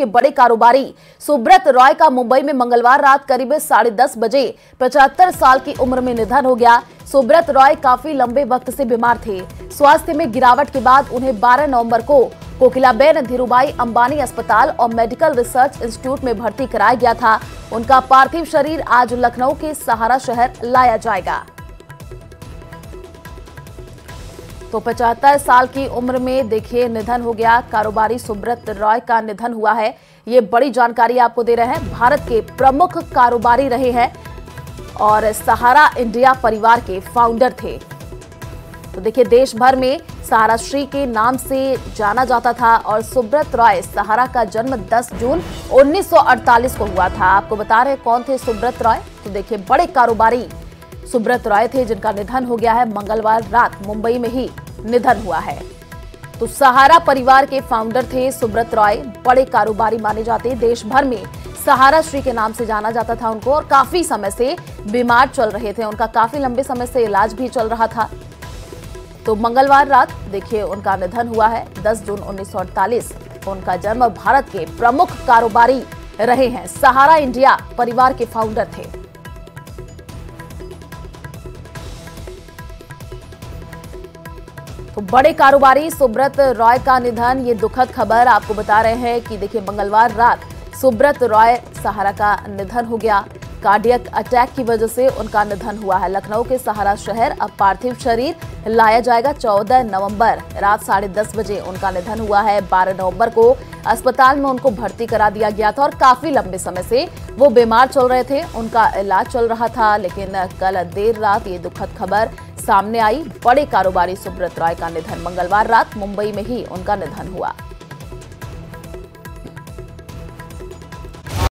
के बड़े कारोबारी सुब्रत रॉय का मुंबई में मंगलवार रात करीब 10:30 बजे 75 साल की उम्र में निधन हो गया। सुब्रत रॉय काफी लंबे वक्त से बीमार थे। स्वास्थ्य में गिरावट के बाद उन्हें 12 नवंबर को कोकिलाबेन धीरूभाई अंबानी अस्पताल और मेडिकल रिसर्च इंस्टीट्यूट में भर्ती कराया गया था। उनका पार्थिव शरीर आज लखनऊ के सहारा शहर लाया जाएगा। तो 75 साल की उम्र में देखिए निधन हो गया, कारोबारी सुब्रत रॉय का निधन हुआ है। ये बड़ी जानकारी आपको दे रहे हैं। भारत के प्रमुख कारोबारी रहे हैं और सहारा इंडिया परिवार के फाउंडर थे। तो देखिए देश भर में सहारा श्री के नाम से जाना जाता था और सुब्रत रॉय सहारा का जन्म 10 जून 1948 को हुआ था। आपको बता रहे कौन थे सुब्रत रॉय। तो देखिए बड़े कारोबारी सुब्रत रॉय थे जिनका निधन हो गया है, मंगलवार रात मुंबई में ही निधन हुआ है। तो सहारा परिवार के फाउंडर थे सुब्रत रॉय, बड़े कारोबारी माने जाते। देश भर में सहारा श्री के नाम से जाना जाता था उनको और काफी समय से बीमार चल रहे थे। उनका काफी लंबे समय से इलाज भी चल रहा था। तो मंगलवार रात देखिए उनका निधन हुआ है। 10 जून 1948 उनका जन्म। भारत के प्रमुख कारोबारी रहे हैं, सहारा इंडिया परिवार के फाउंडर थे। तो बड़े कारोबारी सुब्रत रॉय का निधन, ये दुखद खबर आपको बता रहे हैं कि देखिए मंगलवार रात सुब्रत रॉय सहारा का निधन हो गया। कार्डियक अटैक की वजह से उनका निधन हुआ है। लखनऊ के सहारा शहर अब पार्थिव शरीर लाया जाएगा। 14 नवंबर रात 10:30 बजे उनका निधन हुआ है। 12 नवंबर को अस्पताल में उनको भर्ती करा दिया गया था और काफी लंबे समय से वो बीमार चल रहे थे, उनका इलाज चल रहा था। लेकिन कल देर रात ये दुखद खबर सामने आई। बड़े कारोबारी सुब्रत रॉय का निधन, मंगलवार रात मुंबई में ही उनका निधन हुआ।